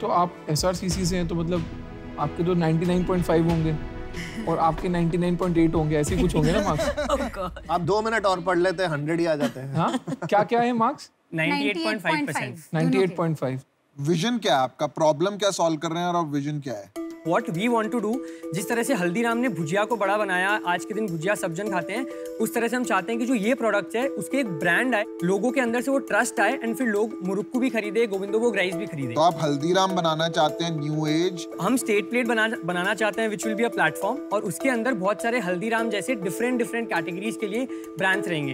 तो आप SRCC से हैं तो मतलब आपके तो 99.5 होंगे और आपके 99.8 होंगे, ऐसे कुछ होंगे ना मार्क्स। आप 2 मिनट और पढ़ लेते हैं 100 ही आ जाते हैं। हाँ क्या क्या है मार्क्स? 98.5%। विजन क्या है आपका? प्रॉब्लम क्या सॉल्व कर रहे हैं और आप विजन क्या है? What we want to do, जिस तरह से हल्दीराम ने भुजिया को बड़ा बनाया, आज के दिन भुजिया सब जन खाते हैं, उस तरह से हम चाहते हैं कि जो ये प्रोडक्ट है उसके एक ब्रांड आए, लोगों के अंदर से वो ट्रस्ट आए एंड फिर लोग मुरुक्कू भी खरीदे, गोविंदो वो राइस भी खरीदे। तो आप हल्दीराम बनाना चाहते हैं न्यू एज? हम स्टेट प्लेट बनाना चाहते हैं which will be a platform, और उसके अंदर बहुत सारे हल्दीराम जैसे डिफरेंट कैटेगरीज के लिए ब्रांड्स रहेंगे।